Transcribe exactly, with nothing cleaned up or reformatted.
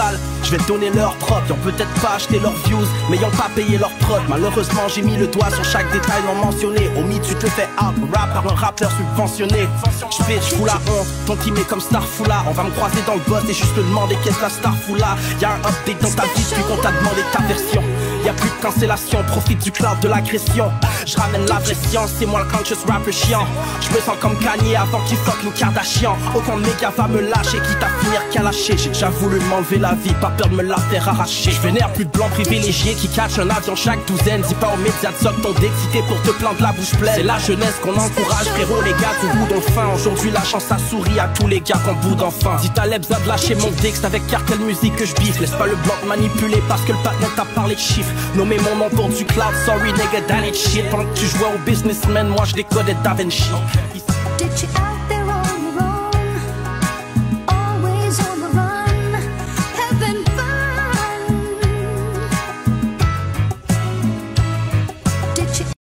sale. Je vais donner leur propre, ils ont peut-être pas acheté leurs views, mais ils ont pas payé leur prod. Malheureusement j'ai mis le doigt sur chaque détail non mentionné. Homie tu te fais up, rap par un rappeur subventionné. J'pitch, j'fous la honte, ton team est comme Starfoula. On va me croiser dans le boss et juste te demander qu'est-ce la Starfoula. Y'a un update dans ta vie depuis qu'on t'a demandé ta version. Y'a plus de cancellation, profite du cloud de l'agression. Je ramène la vraie science, c'est moi le conscious rapper chiant. Je me sens comme Kanye avant qu'il fuck nous Kardashian. Aucun méga va me lâcher, quitte à finir qu'à lâcher. J'ai déjà voulu m'enlever la vie, pas peur de me la faire arracher. Je vénère plus de blancs privilégiés qui catchent un avion chaque douzaine. Dis pas aux médias de soc ton d'excité pour te plaindre la bouche pleine. C'est la jeunesse qu'on encourage, frérot, les gars, tout bout d'enfin. Aujourd'hui la chance a souri à tous les gars qu'on bout d'enfin. Si t'as l'ebza de lâcher mon texte avec cartel musique que je biffe. Laisse pas le blanc manipuler parce que le patron t'a parlé de chiffres. Nommer mon nom pour du cloud, sorry nigga, that ain't shit. Pendant que tu jouais au businessman, moi je décodais Da Vinci.